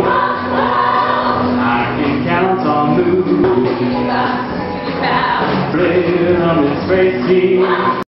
I can count on moves, playing on this race team.